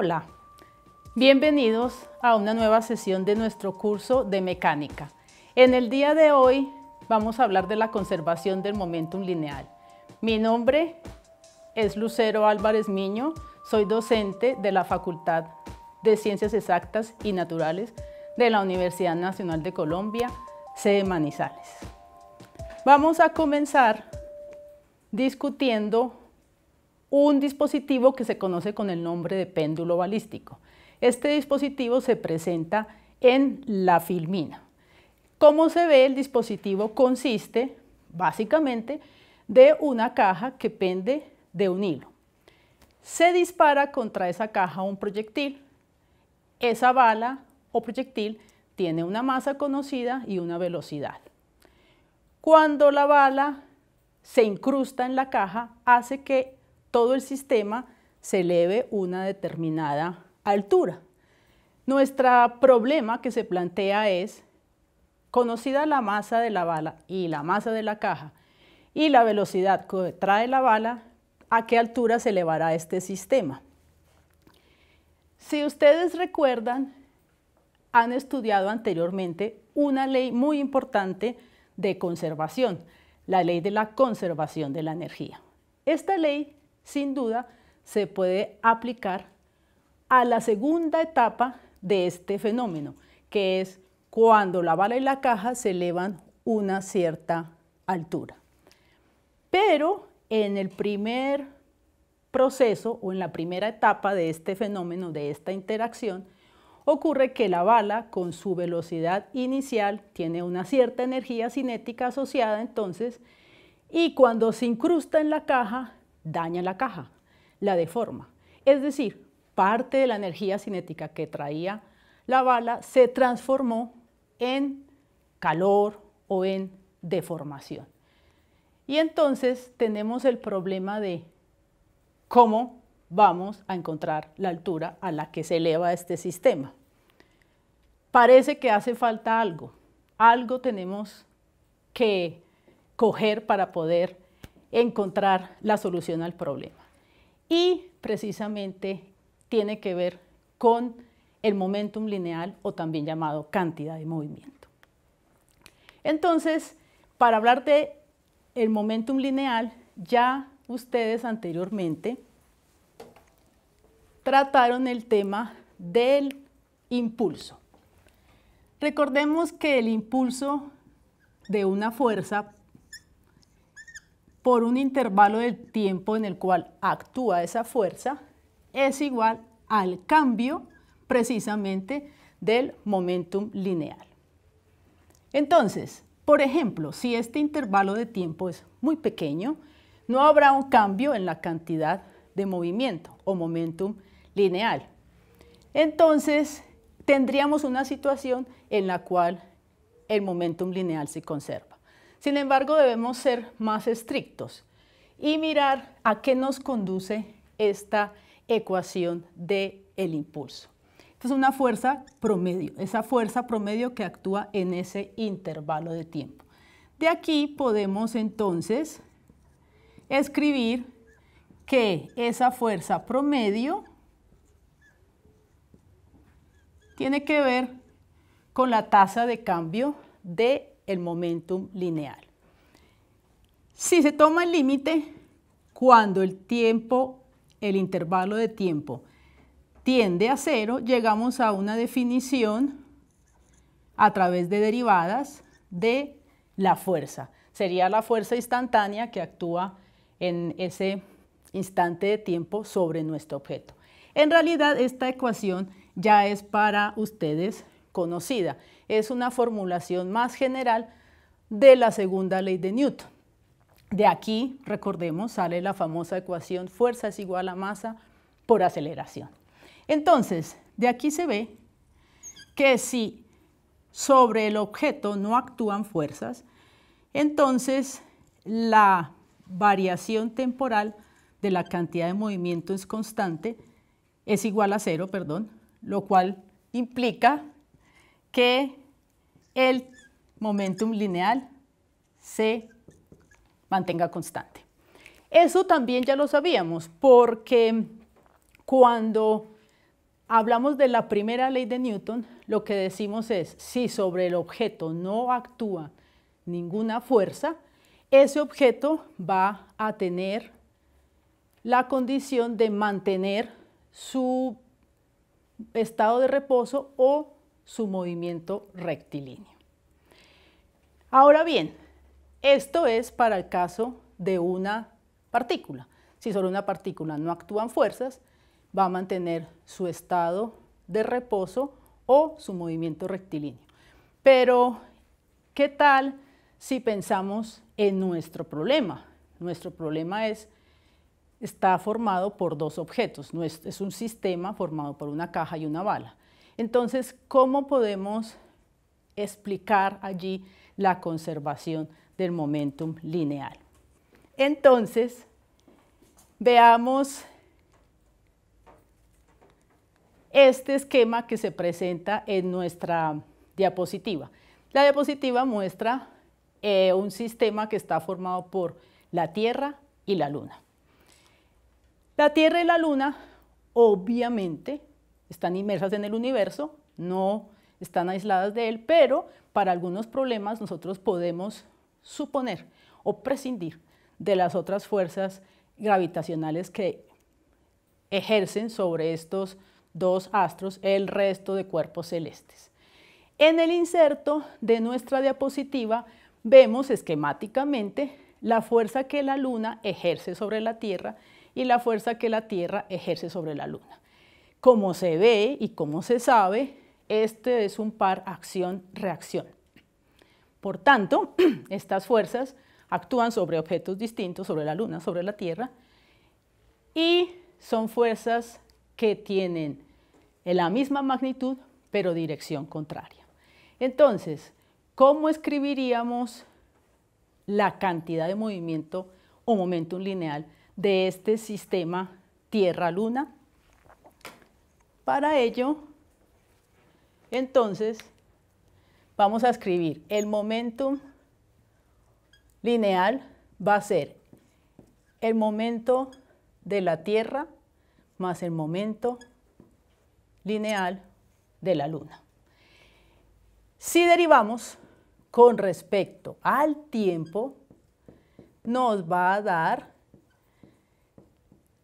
Hola, bienvenidos a una nueva sesión de nuestro curso de mecánica. En el día de hoy vamos a hablar de la conservación del momentum lineal. Mi nombre es Lucero Álvarez Miño, soy docente de la Facultad de Ciencias Exactas y Naturales de la Universidad Nacional de Colombia, sede Manizales. Vamos a comenzar discutiendo un dispositivo que se conoce con el nombre de péndulo balístico. Este dispositivo se presenta en la filmina. Como se ve, el dispositivo consiste básicamente de una caja que pende de un hilo. Se dispara contra esa caja un proyectil. Esa bala o proyectil tiene una masa conocida y una velocidad. Cuando la bala se incrusta en la caja, hace que todo el sistema se eleve una determinada altura. Nuestro problema que se plantea es, conocida la masa de la bala y la masa de la caja y la velocidad que trae la bala, ¿a qué altura se elevará este sistema? Si ustedes recuerdan, han estudiado anteriormente una ley muy importante de conservación, la ley de la conservación de la energía. Esta ley, sin duda, se puede aplicar a la segunda etapa de este fenómeno, que es cuando la bala y la caja se elevan una cierta altura. Pero en el primer proceso o en la primera etapa de este fenómeno, de esta interacción, ocurre que la bala con su velocidad inicial tiene una cierta energía cinética asociada entonces y cuando se incrusta en la caja, daña la caja, la deforma. Es decir, parte de la energía cinética que traía la bala se transformó en calor o en deformación. Y entonces tenemos el problema de cómo vamos a encontrar la altura a la que se eleva este sistema. Parece que hace falta algo. Algo tenemos que coger para poder encontrar la solución al problema. Y precisamente tiene que ver con el momentum lineal o también llamado cantidad de movimiento. Entonces, para hablar de el momentum lineal, ya ustedes anteriormente trataron el tema del impulso. Recordemos que el impulso de una fuerza por un intervalo del tiempo en el cual actúa esa fuerza es igual al cambio precisamente del momentum lineal. Entonces, por ejemplo, si este intervalo de tiempo es muy pequeño, no habrá un cambio en la cantidad de movimiento o momentum lineal. Entonces, tendríamos una situación en la cual el momentum lineal se conserva. Sin embargo, debemos ser más estrictos y mirar a qué nos conduce esta ecuación del impulso. Esta es una fuerza promedio, esa fuerza promedio que actúa en ese intervalo de tiempo. De aquí podemos entonces escribir que esa fuerza promedio tiene que ver con la tasa de cambio del momentum lineal. Si se toma el límite cuando el tiempo, el intervalo de tiempo tiende a cero, llegamos a una definición a través de derivadas de la fuerza. Sería la fuerza instantánea que actúa en ese instante de tiempo sobre nuestro objeto. En realidad, esta ecuación ya es para ustedes conocida. Es una formulación más general de la segunda ley de Newton. De aquí, recordemos, sale la famosa ecuación fuerza es igual a masa por aceleración. Entonces, de aquí se ve que si sobre el objeto no actúan fuerzas, entonces la variación temporal de la cantidad de movimiento es constante, es igual a cero, perdón, lo cual implica que el momentum lineal se mantenga constante. Eso también ya lo sabíamos, porque cuando hablamos de la primera ley de Newton, lo que decimos es, si sobre el objeto no actúa ninguna fuerza, ese objeto va a tener la condición de mantener su estado de reposo o su movimiento rectilíneo. Ahora bien, esto es para el caso de una partícula. Si sobre una partícula no actúan fuerzas, va a mantener su estado de reposo o su movimiento rectilíneo. Pero, ¿qué tal si pensamos en nuestro problema? Nuestro problema está formado por dos objetos, es un sistema formado por una caja y una bala. Entonces, ¿cómo podemos explicar allí la conservación del momentum lineal? Entonces, veamos este esquema que se presenta en nuestra diapositiva. La diapositiva muestra un sistema que está formado por la Tierra y la Luna. La Tierra y la Luna, obviamente, están inmersas en el universo, no están aisladas de él, pero para algunos problemas nosotros podemos suponer o prescindir de las otras fuerzas gravitacionales que ejercen sobre estos dos astros el resto de cuerpos celestes. En el inserto de nuestra diapositiva vemos esquemáticamente la fuerza que la Luna ejerce sobre la Tierra y la fuerza que la Tierra ejerce sobre la Luna. Como se ve y como se sabe, este es un par acción-reacción. Por tanto, estas fuerzas actúan sobre objetos distintos, sobre la Luna, sobre la Tierra, y son fuerzas que tienen la misma magnitud, pero dirección contraria. Entonces, ¿cómo escribiríamos la cantidad de movimiento o momentum lineal de este sistema Tierra-Luna? Para ello, entonces, vamos a escribir el momentum lineal va a ser el momento de la Tierra más el momento lineal de la Luna. Si derivamos con respecto al tiempo, nos va a dar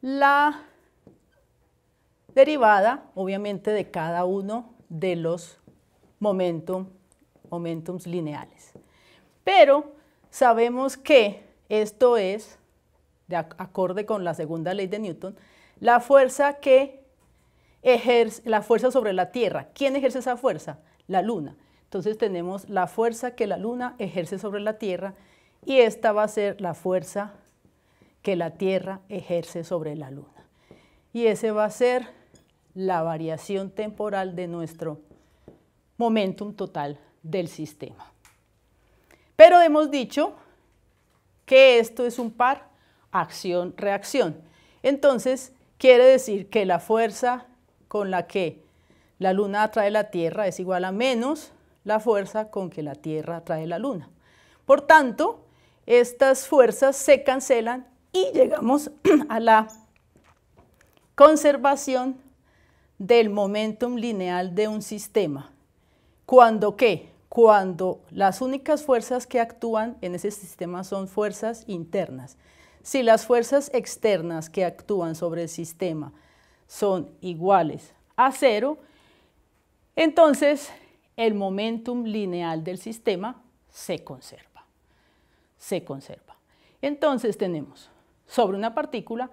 la derivada, obviamente, de cada uno de los momentums lineales. Pero sabemos que esto es, de acorde con la segunda ley de Newton, la fuerza que ejerce, la fuerza sobre la Tierra. ¿Quién ejerce esa fuerza? La Luna. Entonces tenemos la fuerza que la Luna ejerce sobre la Tierra y esta va a ser la fuerza que la Tierra ejerce sobre la Luna. Y ese va a ser la variación temporal de nuestro momentum total del sistema. Pero hemos dicho que esto es un par acción-reacción. Entonces, quiere decir que la fuerza con la que la Luna atrae la Tierra es igual a menos la fuerza con que la Tierra atrae la Luna. Por tanto, estas fuerzas se cancelan y llegamos a la conservación del momentum lineal de un sistema. ¿Cuándo qué? Cuando las únicas fuerzas que actúan en ese sistema son fuerzas internas. Si las fuerzas externas que actúan sobre el sistema son iguales a cero, entonces el momentum lineal del sistema se conserva. Se conserva. Entonces tenemos sobre una partícula,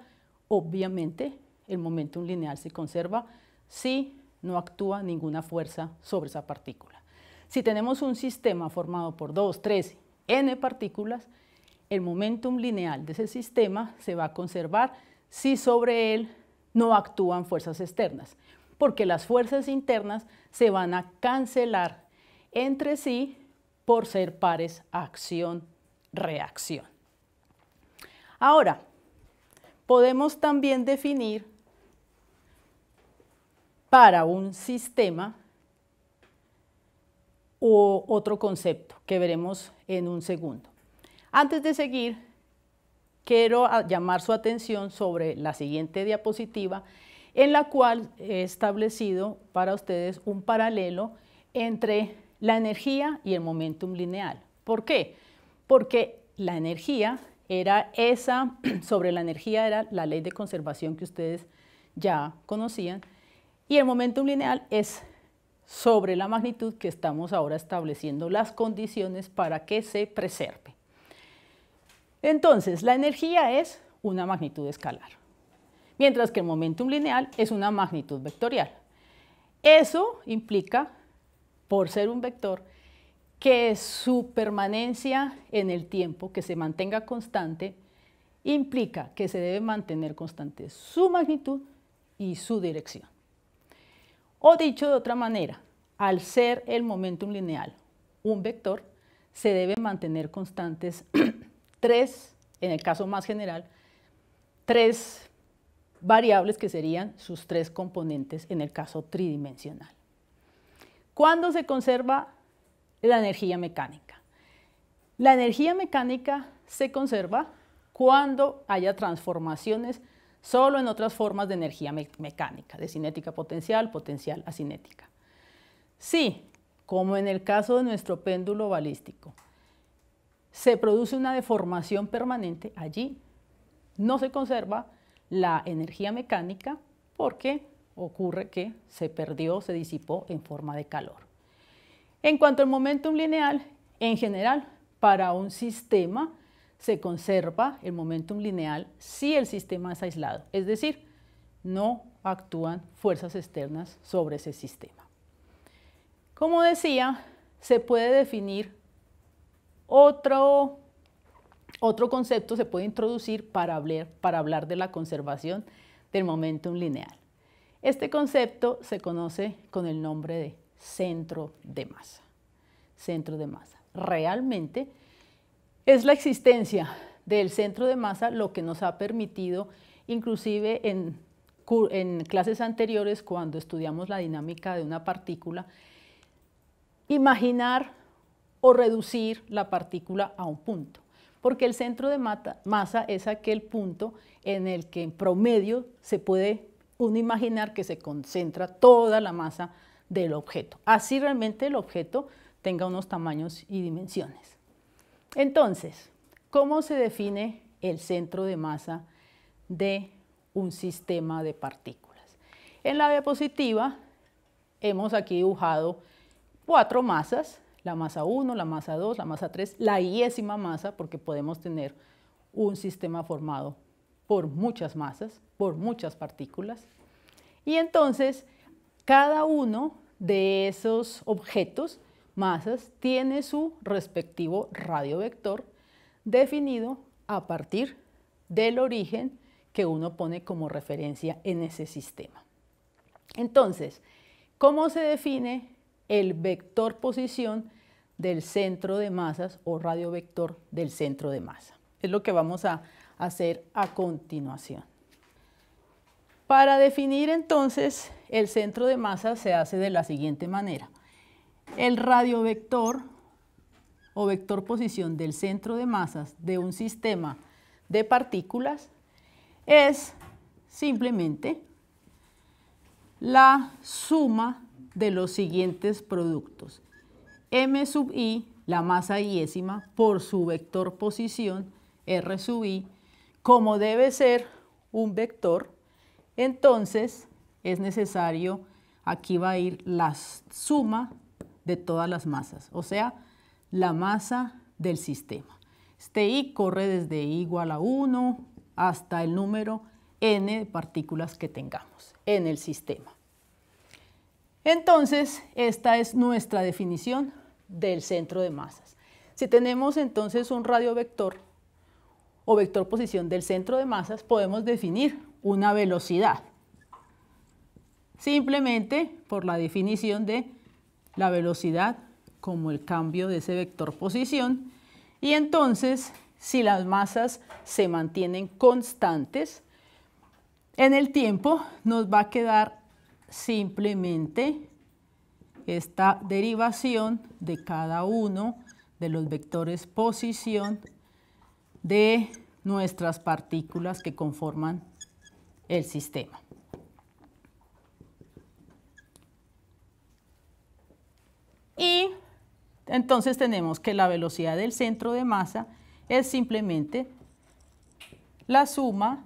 obviamente el momentum lineal se conserva si no actúa ninguna fuerza sobre esa partícula. Si tenemos un sistema formado por 2, 3, n partículas, el momentum lineal de ese sistema se va a conservar si sobre él no actúan fuerzas externas, porque las fuerzas internas se van a cancelar entre sí por ser pares acción-reacción. Ahora, podemos también definir para un sistema otro concepto que veremos en un segundo. Antes de seguir, quiero llamar su atención sobre la siguiente diapositiva en la cual he establecido para ustedes un paralelo entre la energía y el momentum lineal. ¿Por qué? Porque la energía era esa, sobre la energía era la ley de conservación que ustedes ya conocían, y el momentum lineal es sobre la magnitud que estamos ahora estableciendo las condiciones para que se preserve. Entonces, la energía es una magnitud escalar, mientras que el momentum lineal es una magnitud vectorial. Eso implica, por ser un vector, que su permanencia en el tiempo, que se mantenga constante, implica que se debe mantener constante su magnitud y su dirección. O dicho de otra manera, al ser el momentum lineal un vector, se deben mantener constantes tres, en el caso más general, tres variables que serían sus tres componentes en el caso tridimensional. ¿Cuándo se conserva la energía mecánica? La energía mecánica se conserva cuando haya transformaciones solo en otras formas de energía mecánica, de cinética potencial, potencial acinética. Sí, como en el caso de nuestro péndulo balístico, se produce una deformación permanente, allí no se conserva la energía mecánica porque ocurre que se perdió, se disipó en forma de calor. En cuanto al momentum lineal, en general, para un sistema se conserva el momentum lineal si el sistema es aislado, es decir, no actúan fuerzas externas sobre ese sistema. Como decía, se puede definir otro concepto, se puede introducir para hablar de la conservación del momentum lineal. Este concepto se conoce con el nombre de centro de masa. Centro de masa. Realmente es la existencia del centro de masa lo que nos ha permitido, inclusive en clases anteriores cuando estudiamos la dinámica de una partícula, imaginar o reducir la partícula a un punto. Porque el centro de masa es aquel punto en el que en promedio se puede uno imaginar que se concentra toda la masa del objeto. Así realmente el objeto tenga unos tamaños y dimensiones. Entonces, ¿cómo se define el centro de masa de un sistema de partículas? En la diapositiva hemos aquí dibujado cuatro masas, la masa 1, la masa 2, la masa 3, la iésima masa, porque podemos tener un sistema formado por muchas masas, por muchas partículas. Y entonces, cada uno de esos objetos, masas, tiene su respectivo radiovector definido a partir del origen que uno pone como referencia en ese sistema. Entonces, ¿cómo se define el vector posición del centro de masas o radiovector del centro de masa? Es lo que vamos a hacer a continuación. Para definir entonces el centro de masa se hace de la siguiente manera. El radiovector o vector posición del centro de masas de un sistema de partículas es simplemente la suma de los siguientes productos. M sub i, la masa iésima, por su vector posición, R sub i, como debe ser un vector, entonces es necesario, aquí va a ir la suma de todas las masas, o sea, la masa del sistema. Este i corre desde i igual a 1 hasta el número n de partículas que tengamos en el sistema. Entonces, esta es nuestra definición del centro de masas. Si tenemos entonces un radiovector o vector posición del centro de masas, podemos definir una velocidad, simplemente por la definición de la velocidad como el cambio de ese vector posición. Y entonces, si las masas se mantienen constantes en el tiempo, nos va a quedar simplemente esta derivación de cada uno de los vectores posición de nuestras partículas que conforman el sistema. Entonces tenemos que la velocidad del centro de masa es simplemente la suma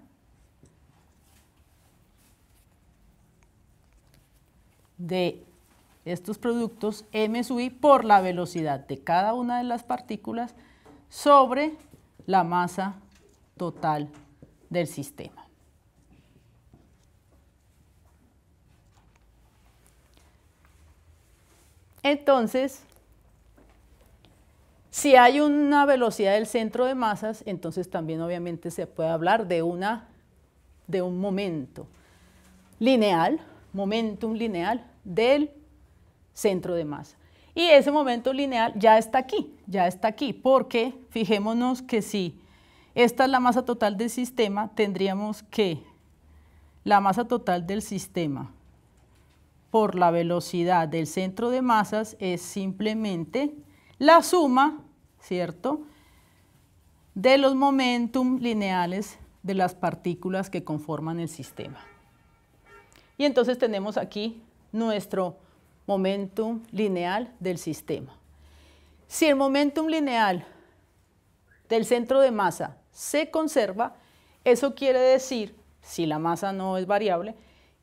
de estos productos m sub i por la velocidad de cada una de las partículas sobre la masa total del sistema. Entonces, si hay una velocidad del centro de masas, entonces también obviamente se puede hablar de un momento lineal, momentum lineal del centro de masa. Y ese momento lineal ya está aquí, porque fijémonos que si esta es la masa total del sistema, tendríamos que la masa total del sistema por la velocidad del centro de masas es simplemente la suma, ¿cierto?, de los momentum lineales de las partículas que conforman el sistema. Y entonces tenemos aquí nuestro momentum lineal del sistema. Si el momentum lineal del centro de masa se conserva, eso quiere decir, si la masa no es variable,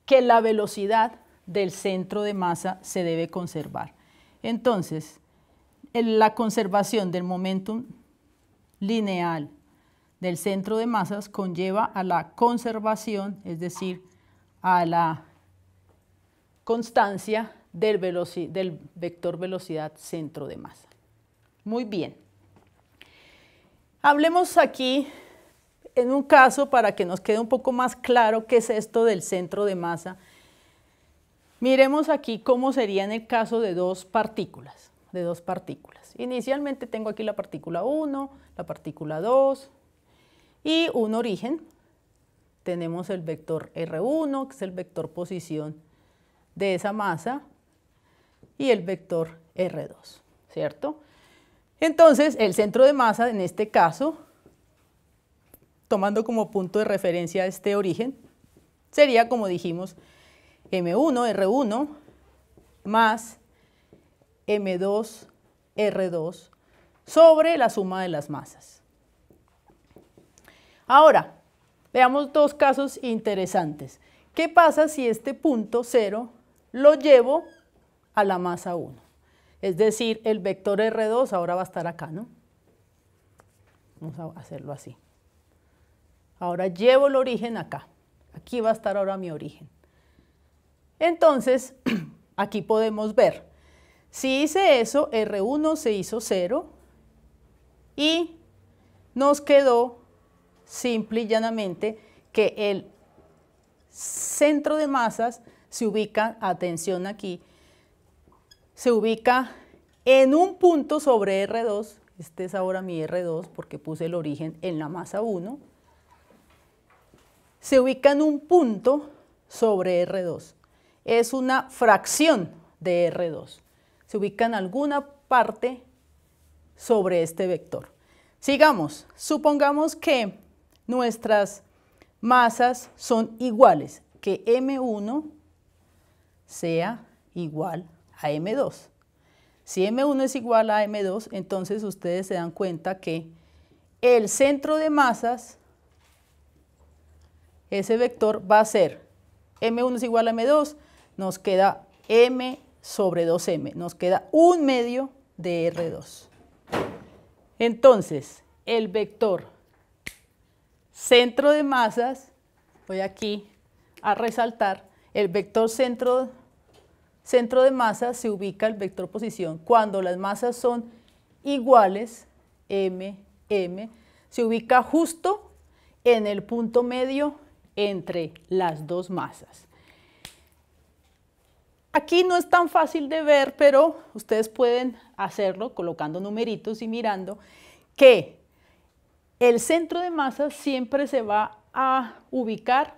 que la velocidad del centro de masa se debe conservar. Entonces, la conservación del momentum lineal del centro de masas conlleva a la conservación, es decir, a la constancia del vector velocidad centro de masa. Muy bien. Hablemos aquí en un caso para que nos quede un poco más claro qué es esto del centro de masa. Miremos aquí cómo sería en el caso de dos partículas. Inicialmente tengo aquí la partícula 1, la partícula 2 y un origen. Tenemos el vector R1, que es el vector posición de esa masa, y el vector R2, ¿cierto? Entonces, el centro de masa, en este caso, tomando como punto de referencia este origen, sería, como dijimos, M1, R1, más M2, R2, sobre la suma de las masas. Ahora, veamos dos casos interesantes. ¿Qué pasa si este punto 0 lo llevo a la masa 1? Es decir, el vector R2 ahora va a estar acá, ¿no? Vamos a hacerlo así. Ahora llevo el origen acá. Aquí va a estar ahora mi origen. Entonces, aquí podemos ver. Si hice eso, R1 se hizo 0 y nos quedó simple y llanamente que el centro de masas se ubica, atención aquí, se ubica en un punto sobre R2, este es ahora mi R2 porque puse el origen en la masa 1, se ubica en un punto sobre R2, es una fracción de R2, se ubica en alguna parte sobre este vector. Sigamos, supongamos que nuestras masas son iguales, que M1 sea igual a M2. Si M1 es igual a M2, entonces ustedes se dan cuenta que el centro de masas, ese vector va a ser M1 es igual a M2, nos queda M sobre 2M, nos queda 1/2 de R2. Entonces, el vector centro de masas, voy aquí a resaltar, el vector centro de masas se ubica el vector posición. Cuando las masas son iguales, M, M, se ubica justo en el punto medio entre las dos masas. Aquí no es tan fácil de ver, pero ustedes pueden hacerlo colocando numeritos y mirando que el centro de masa siempre se va a ubicar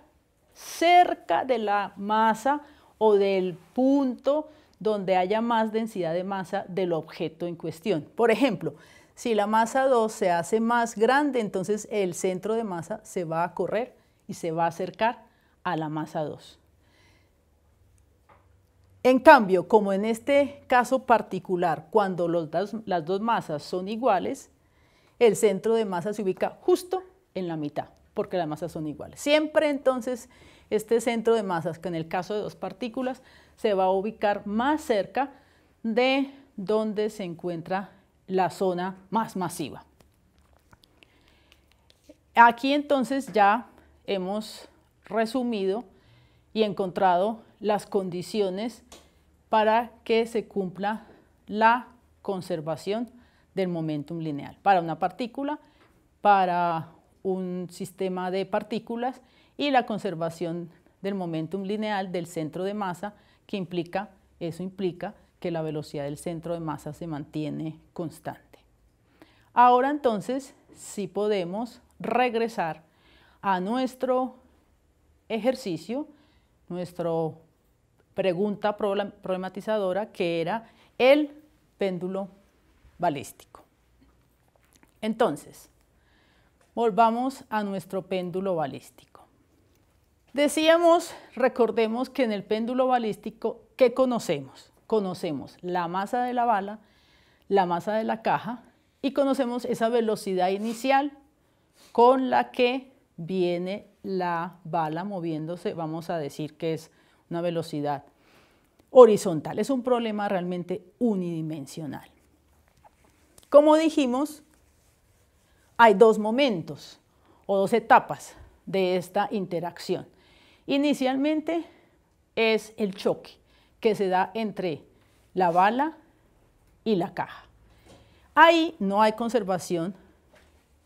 cerca de la masa o del punto donde haya más densidad de masa del objeto en cuestión. Por ejemplo, si la masa 2 se hace más grande, entonces el centro de masa se va a correr y se va a acercar a la masa 2. En cambio, como en este caso particular, cuando las dos masas son iguales, el centro de masa se ubica justo en la mitad, porque las masas son iguales. Siempre entonces este centro de masas, que en el caso de dos partículas, se va a ubicar más cerca de donde se encuentra la zona más masiva. Aquí entonces ya hemos resumido y encontrado las condiciones para que se cumpla la conservación del momentum lineal para una partícula, para un sistema de partículas y la conservación del momentum lineal del centro de masa, que implica, eso implica que la velocidad del centro de masa se mantiene constante. Ahora entonces sí podemos regresar a nuestro ejercicio, nuestra pregunta problematizadora, que era el péndulo balístico. Entonces, volvamos a nuestro péndulo balístico. Decíamos, recordemos que en el péndulo balístico, ¿qué conocemos? Conocemos la masa de la bala, la masa de la caja y conocemos esa velocidad inicial con la que viene la bala moviéndose. Vamos a decir que es una velocidad horizontal. Es un problema realmente unidimensional. Como dijimos, hay dos momentos o dos etapas de esta interacción. Inicialmente es el choque que se da entre la bala y la caja. Ahí no hay conservación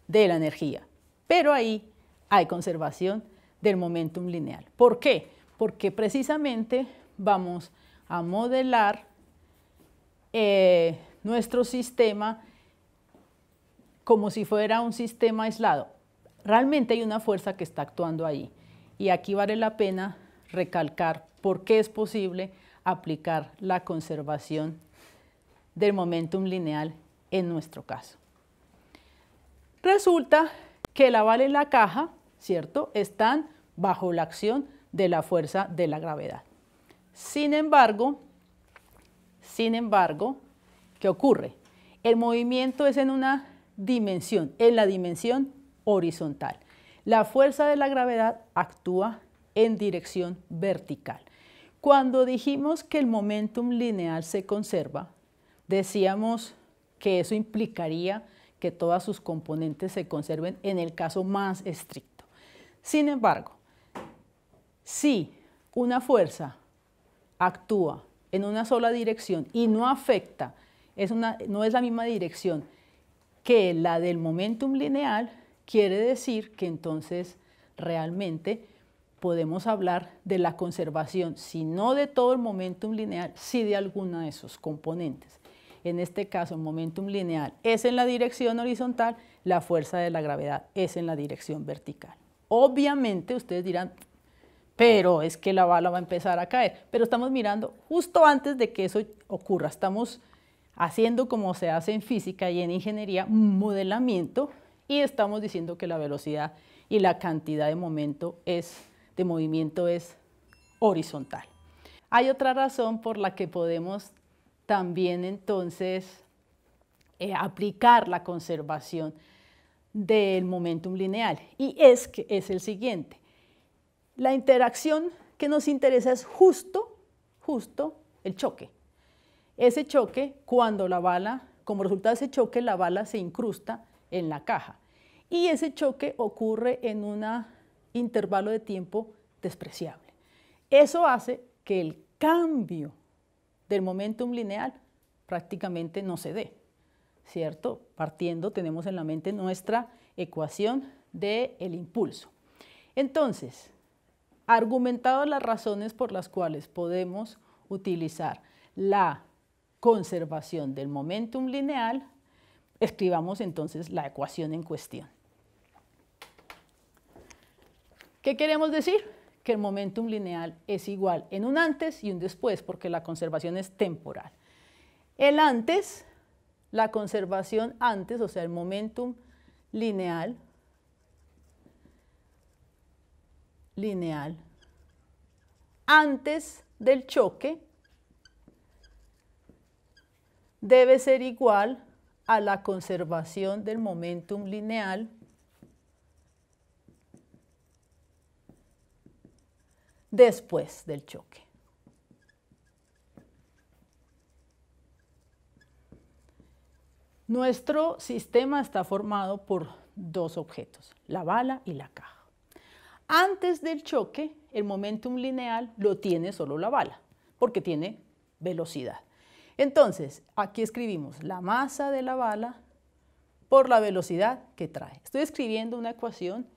de la energía, pero ahí hay conservación del momentum lineal. ¿Por qué? Porque precisamente vamos a modelar nuestro sistema como si fuera un sistema aislado. Realmente hay una fuerza que está actuando ahí. Y aquí vale la pena recalcar por qué es posible aplicar la conservación del momentum lineal en nuestro caso. Resulta que la bala y la caja, ¿cierto?, están bajo la acción de la fuerza de la gravedad. Sin embargo, ¿qué ocurre? El movimiento es en una dimensión, en la dimensión horizontal. La fuerza de la gravedad actúa en dirección vertical. Cuando dijimos que el momentum lineal se conserva, decíamos que eso implicaría que todas sus componentes se conserven en el caso más estricto. Sin embargo, si una fuerza actúa en una sola dirección y no afecta, no es la misma dirección que la del momentum lineal, quiere decir que entonces realmente podemos hablar de la conservación, si no de todo el momentum lineal, sí de alguna de sus componentes. En este caso, el momentum lineal es en la dirección horizontal, la fuerza de la gravedad es en la dirección vertical. Obviamente, ustedes dirán, pero es que la bala va a empezar a caer. Pero estamos mirando justo antes de que eso ocurra. Estamos haciendo, como se hace en física y en ingeniería, un modelamiento, y estamos diciendo que la velocidad y la cantidad de movimiento es horizontal. Hay otra razón por la que podemos también entonces aplicar la conservación del momentum lineal, y es que es el siguiente: la interacción que nos interesa es justo el choque. Ese choque, cuando la bala, como resultado de ese choque, la bala se incrusta en la caja, y ese choque ocurre en un intervalo de tiempo despreciable. Eso hace que el cambio del momentum lineal prácticamente no se dé, ¿cierto? Partiendo, tenemos en la mente nuestra ecuación del impulso. Entonces, argumentado las razones por las cuales podemos utilizar la conservación del momentum lineal, escribamos entonces la ecuación en cuestión. ¿Qué queremos decir? Que el momentum lineal es igual en un antes y un después, porque la conservación es temporal. El antes, la conservación antes, o sea, el momentum lineal antes del choque debe ser igual a la conservación del momentum lineal después del choque. Nuestro sistema está formado por dos objetos, la bala y la caja. Antes del choque, el momentum lineal lo tiene solo la bala, porque tiene velocidad. Entonces, aquí escribimos la masa de la bala por la velocidad que trae. Estoy escribiendo una ecuación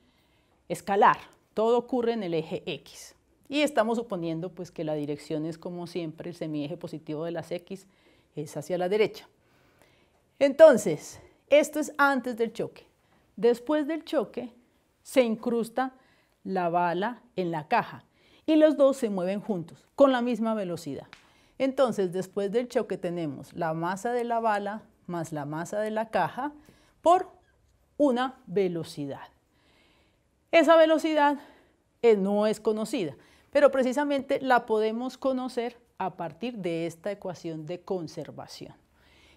escalar, todo ocurre en el eje X. Y estamos suponiendo pues, que la dirección es como siempre, el semieje positivo de las X es hacia la derecha. Entonces, esto es antes del choque. Después del choque se incrusta la bala en la caja y los dos se mueven juntos con la misma velocidad. Entonces, después del choque tenemos la masa de la bala más la masa de la caja por una velocidad. Esa velocidad no es conocida, pero precisamente la podemos conocer a partir de esta ecuación de conservación.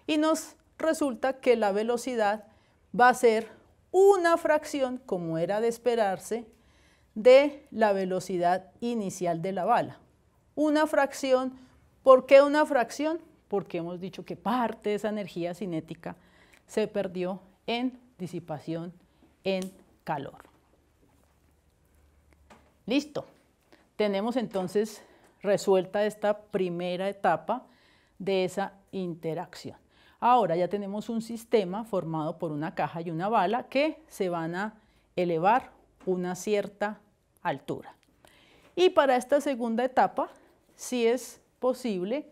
Y nos resulta que la velocidad va a ser una fracción, como era de esperarse, de la velocidad inicial de la bala. Una fracción, ¿por qué una fracción? Porque hemos dicho que parte de esa energía cinética se perdió en disipación en calor. Listo. Tenemos entonces resuelta esta primera etapa de esa interacción. Ahora ya tenemos un sistema formado por una caja y una bala que se van a elevar una cierta altura. Y para esta segunda etapa, sí es posible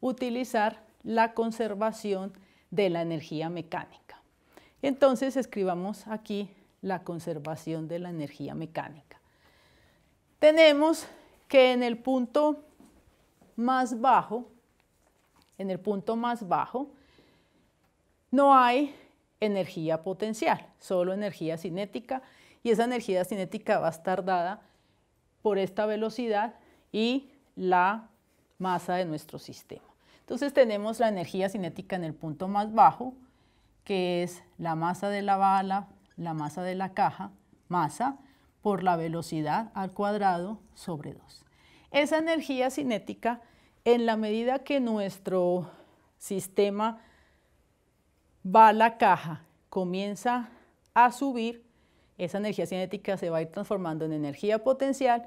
utilizar la conservación de la energía mecánica. Entonces escribamos aquí la conservación de la energía mecánica. Tenemos que en el punto más bajo, no hay energía potencial, solo energía cinética, y esa energía cinética va a estar dada por esta velocidad y la masa de nuestro sistema. Entonces tenemos la energía cinética en el punto más bajo, que es la masa de la bala, la masa de la caja, masa por la velocidad al cuadrado sobre 2. Esa energía cinética, en la medida que nuestro sistema bala-caja comienza a subir, esa energía cinética se va a ir transformando en energía potencial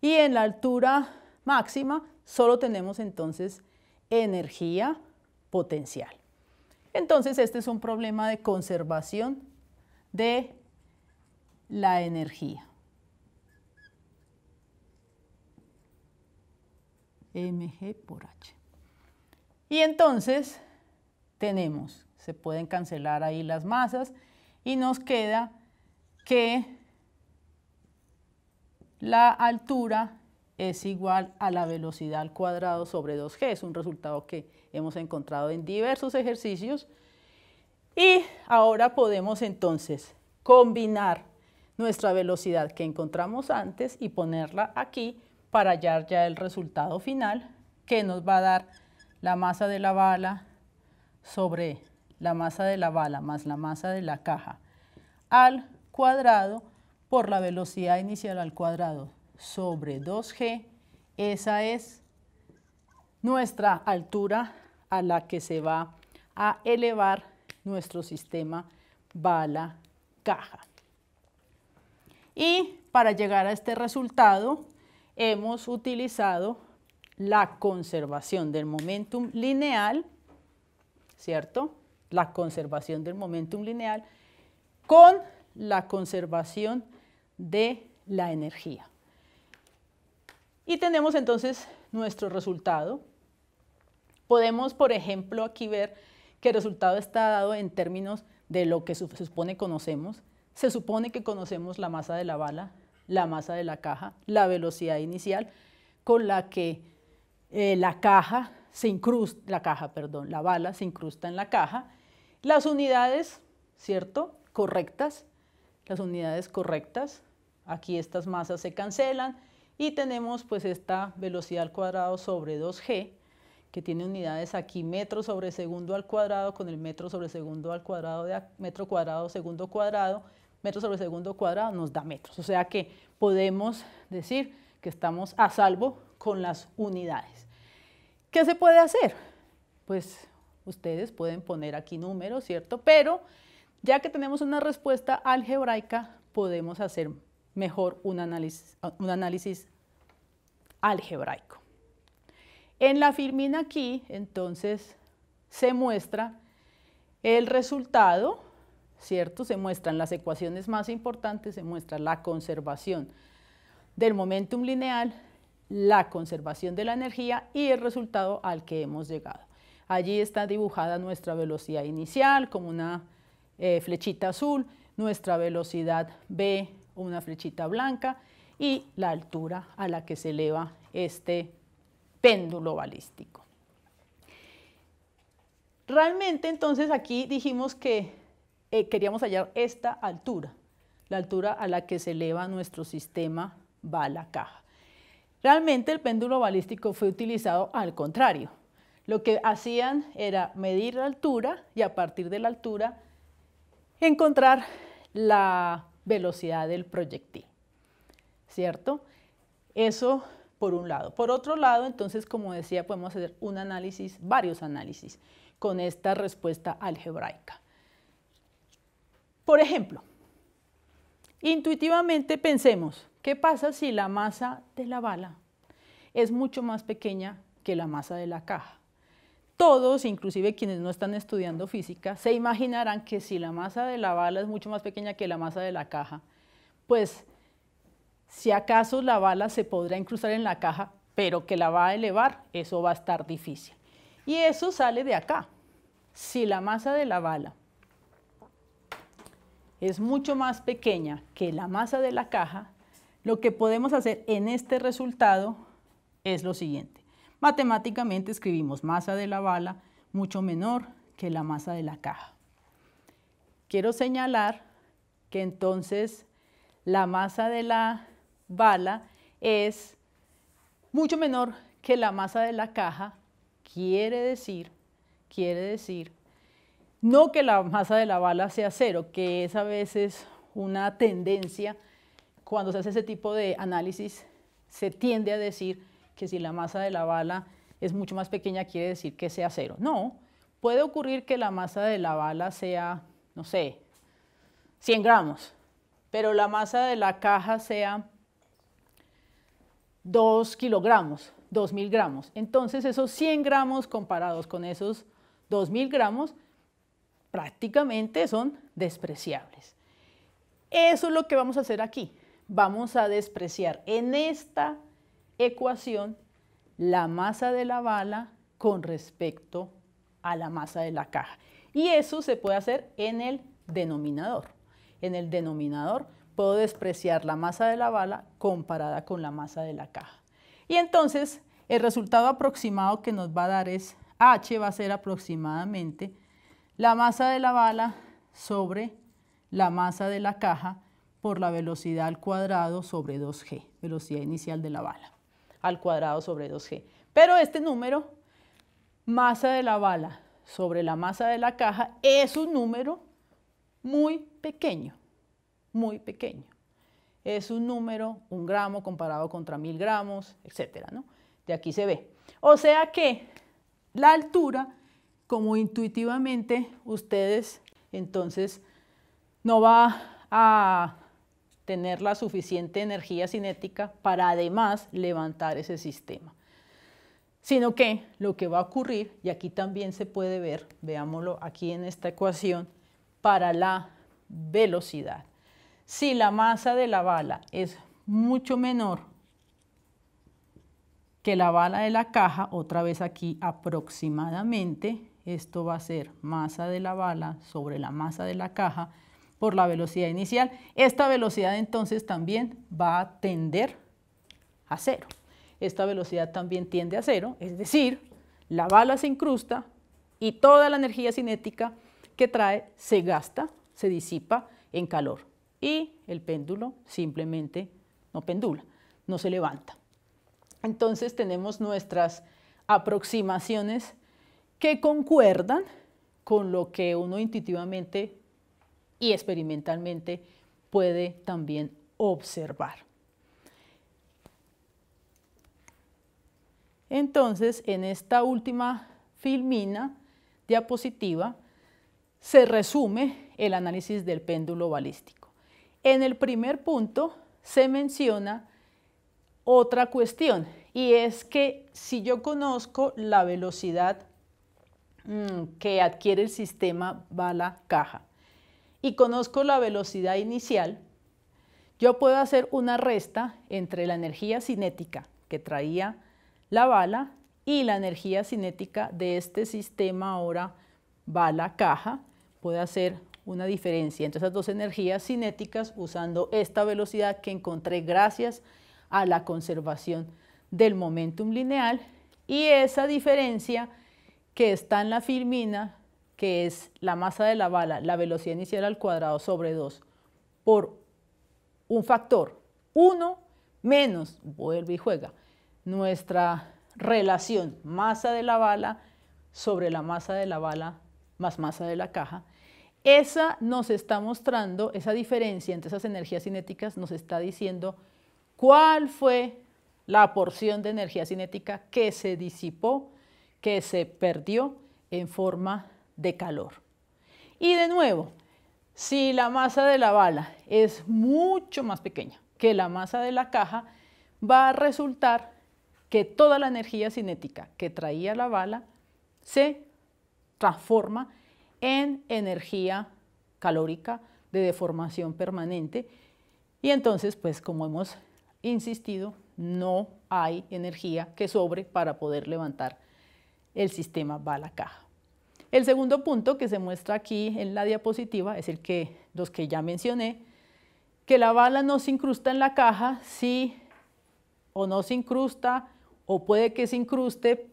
y en la altura máxima solo tenemos entonces energía potencial. Entonces este es un problema de conservación de la energía. Mg por H. Y entonces tenemos, se pueden cancelar ahí las masas y nos queda que la altura es igual a la velocidad al cuadrado sobre 2g, es un resultado que hemos encontrado en diversos ejercicios. Y ahora podemos entonces combinar nuestra velocidad que encontramos antes y ponerla aquí para hallar ya el resultado final, que nos va a dar la masa de la bala sobre la masa de la bala más la masa de la caja al cuadrado por la velocidad inicial al cuadrado sobre 2g, esa es nuestra altura a la que se va a elevar nuestro sistema bala-caja. Y para llegar a este resultado hemos utilizado la conservación del momentum lineal, ¿cierto? La conservación del momentum lineal con la conservación de la energía. Y tenemos entonces nuestro resultado. Podemos, por ejemplo, aquí ver que el resultado está dado en términos de lo que se supone conocemos. Se supone que conocemos la masa de la bala, la masa de la caja, la velocidad inicial con la que la bala se incrusta en la caja. Las unidades, ¿cierto? Correctas, las unidades correctas, aquí estas masas se cancelan y tenemos pues esta velocidad al cuadrado sobre 2g que tiene unidades aquí metro sobre segundo al cuadrado con el metro sobre segundo al cuadrado, de metro cuadrado, segundo cuadrado, metro sobre segundo cuadrado nos da metros. O sea que podemos decir que estamos a salvo con las unidades. ¿Qué se puede hacer? Pues ustedes pueden poner aquí números, ¿cierto? Pero ya que tenemos una respuesta algebraica, podemos hacer mejor un análisis algebraico. En la filmina aquí, entonces, se muestra el resultado, ¿cierto? Se muestran las ecuaciones más importantes, se muestra la conservación del momentum lineal, la conservación de la energía y el resultado al que hemos llegado. Allí está dibujada nuestra velocidad inicial como una flechita azul, nuestra velocidad v, una flechita blanca, y la altura a la que se eleva este péndulo balístico. Realmente entonces aquí dijimos que queríamos hallar esta altura, la altura a la que se eleva nuestro sistema bala-caja. Realmente el péndulo balístico fue utilizado al contrario. Lo que hacían era medir la altura y a partir de la altura encontrar la velocidad del proyectil, ¿cierto? Eso por un lado. Por otro lado, entonces, como decía, podemos hacer un análisis, varios análisis, con esta respuesta algebraica. Por ejemplo, intuitivamente pensemos, ¿qué pasa si la masa de la bala es mucho más pequeña que la masa de la caja? Todos, inclusive quienes no están estudiando física, se imaginarán que si la masa de la bala es mucho más pequeña que la masa de la caja, pues si acaso la bala se podrá incrustar en la caja, pero que la va a elevar, eso va a estar difícil. Y eso sale de acá. Si la masa de la bala es mucho más pequeña que la masa de la caja, lo que podemos hacer en este resultado es lo siguiente. Matemáticamente escribimos masa de la bala mucho menor que la masa de la caja. Quiero señalar que entonces la masa de la bala es mucho menor que la masa de la caja, quiere decir, no que la masa de la bala sea cero, que es a veces una tendencia cuando se hace ese tipo de análisis, se tiende a decir que si la masa de la bala es mucho más pequeña, quiere decir que sea cero. No, puede ocurrir que la masa de la bala sea, no sé, 100 gramos, pero la masa de la caja sea 2 kilogramos, 2000 gramos. Entonces esos 100 gramos comparados con esos 2000 gramos prácticamente son despreciables. Eso es lo que vamos a hacer aquí. Vamos a despreciar en esta ecuación la masa de la bala con respecto a la masa de la caja. Y eso se puede hacer en el denominador. En el denominador puedo despreciar la masa de la bala comparada con la masa de la caja. Y entonces el resultado aproximado que nos va a dar es H va a ser aproximadamente la masa de la bala sobre la masa de la caja por la velocidad al cuadrado sobre 2g, velocidad inicial de la bala. Al cuadrado sobre 2g. Pero este número, masa de la bala sobre la masa de la caja, es un número muy pequeño, muy pequeño. Es un número, 1 gramo comparado contra 1000 gramos, etcétera, ¿no? De aquí se ve. O sea que la altura, como intuitivamente ustedes, entonces, no va a tener la suficiente energía cinética para además levantar ese sistema. Sino que lo que va a ocurrir, y aquí también se puede ver, veámoslo aquí en esta ecuación, para la velocidad. Si la masa de la bala es mucho menor que la bala de la caja, otra vez aquí aproximadamente, esto va a ser masa de la bala sobre la masa de la caja, por la velocidad inicial, esta velocidad entonces también va a tender a cero. Esta velocidad también tiende a cero, es decir, la bala se incrusta y toda la energía cinética que trae se gasta, se disipa en calor y el péndulo simplemente no pendula, no se levanta. Entonces tenemos nuestras aproximaciones que concuerdan con lo que uno intuitivamente y experimentalmente puede también observar. Entonces, en esta última filmina, diapositiva, se resume el análisis del péndulo balístico. En el primer punto se menciona otra cuestión, y es que si yo conozco la velocidad que adquiere el sistema bala-caja y conozco la velocidad inicial, yo puedo hacer una resta entre la energía cinética que traía la bala y la energía cinética de este sistema ahora bala-caja. Puedo hacer una diferencia entre esas dos energías cinéticas usando esta velocidad que encontré gracias a la conservación del momentum lineal, y esa diferencia que está en la filmina, que es la masa de la bala, la velocidad inicial al cuadrado sobre 2, por un factor 1 menos, vuelve y juega, nuestra relación masa de la bala sobre la masa de la bala más masa de la caja. Esa nos está mostrando, esa diferencia entre esas energías cinéticas nos está diciendo cuál fue la porción de energía cinética que se disipó, que se perdió en forma de calor. Y de nuevo, si la masa de la bala es mucho más pequeña que la masa de la caja, va a resultar que toda la energía cinética que traía la bala se transforma en energía calórica de deformación permanente, y entonces, pues como hemos insistido, no hay energía que sobre para poder levantar el sistema bala-caja. El segundo punto que se muestra aquí en la diapositiva es el que, los que ya mencioné, que la bala no se incrusta en la caja, sí o no se incrusta, o puede que se incruste,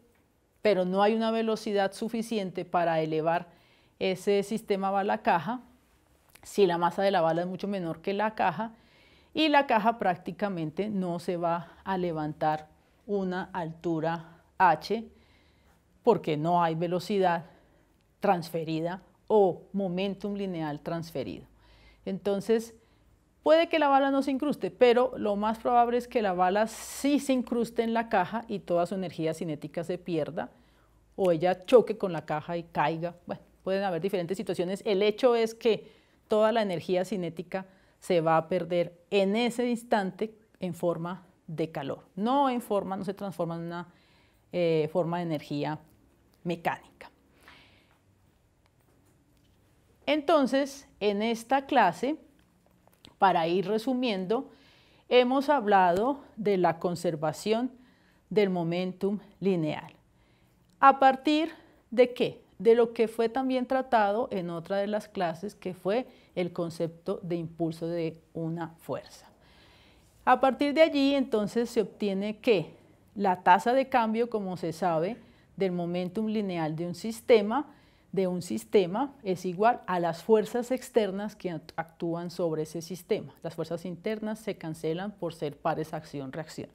pero no hay una velocidad suficiente para elevar ese sistema bala-caja, si la masa de la bala es mucho menor que la caja, y la caja prácticamente no se va a levantar una altura h, porque no hay velocidad transferida o momentum lineal transferido. Entonces, puede que la bala no se incruste, pero lo más probable es que la bala sí se incruste en la caja y toda su energía cinética se pierda, o ella choque con la caja y caiga. Bueno, pueden haber diferentes situaciones. El hecho es que toda la energía cinética se va a perder en ese instante en forma de calor, no en forma, no se transforma en una forma de energía mecánica. Entonces, en esta clase, para ir resumiendo, hemos hablado de la conservación del momentum lineal. ¿A partir de qué? De lo que fue también tratado en otra de las clases, que fue el concepto de impulso de una fuerza. A partir de allí, entonces, se obtiene que la tasa de cambio, como se sabe, del momentum lineal de un sistema es igual a las fuerzas externas que actúan sobre ese sistema. Las fuerzas internas se cancelan por ser pares acción-reacción.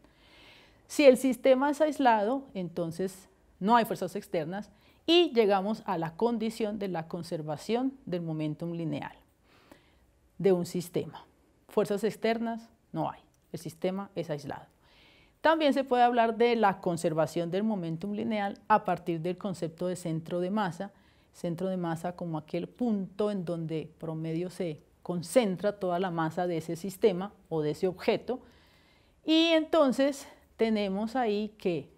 Si el sistema es aislado, entonces no hay fuerzas externas, y llegamos a la condición de la conservación del momentum lineal de un sistema. Fuerzas externas no hay, el sistema es aislado. También se puede hablar de la conservación del momentum lineal a partir del concepto de centro de masa. Centro de masa como aquel punto en donde promedio se concentra toda la masa de ese sistema o de ese objeto. Y entonces tenemos ahí que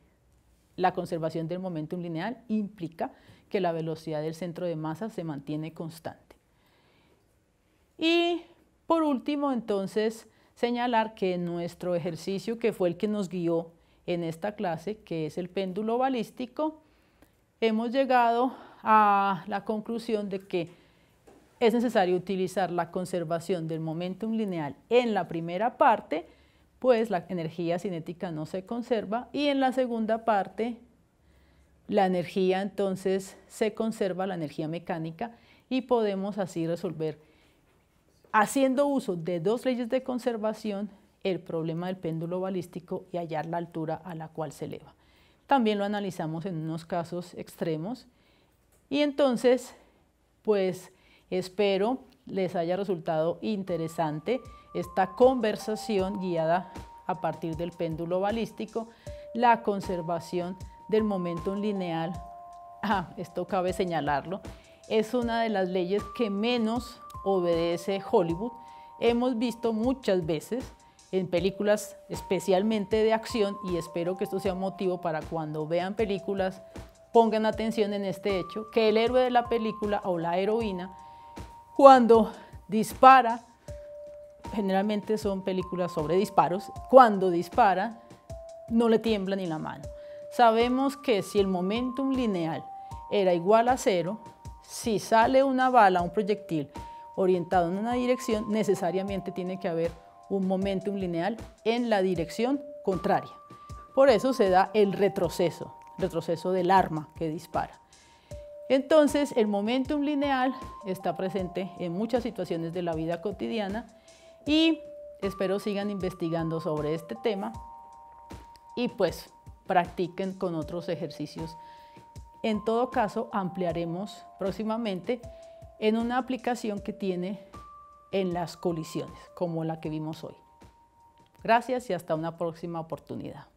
la conservación del momentum lineal implica que la velocidad del centro de masa se mantiene constante. Y por último, entonces, señalar que nuestro ejercicio, que fue el que nos guió en esta clase, que es el péndulo balístico, hemos llegado a la conclusión de que es necesario utilizar la conservación del momentum lineal en la primera parte, pues la energía cinética no se conserva, y en la segunda parte la energía, entonces, se conserva, la energía mecánica, y podemos así resolver, haciendo uso de dos leyes de conservación, el problema del péndulo balístico y hallar la altura a la cual se eleva. También lo analizamos en unos casos extremos y entonces, pues espero les haya resultado interesante esta conversación guiada a partir del péndulo balístico, la conservación del momentum lineal. Ah, esto cabe señalarlo, es una de las leyes que menos obedece Hollywood. Hemos visto muchas veces en películas especialmente de acción, y espero que esto sea motivo para cuando vean películas pongan atención en este hecho, que el héroe de la película o la heroína, cuando dispara, generalmente son películas sobre disparos, cuando dispara no le tiembla ni la mano. Sabemos que si el momentum lineal era igual a cero, si sale una bala, un proyectil orientado en una dirección, necesariamente tiene que haber un momentum lineal en la dirección contraria. Por eso se da el retroceso del arma que dispara. Entonces, el momentum lineal está presente en muchas situaciones de la vida cotidiana y espero sigan investigando sobre este tema y pues practiquen con otros ejercicios. En todo caso, ampliaremos próximamente en una aplicación que tiene en las colisiones, como la que vimos hoy. Gracias y hasta una próxima oportunidad.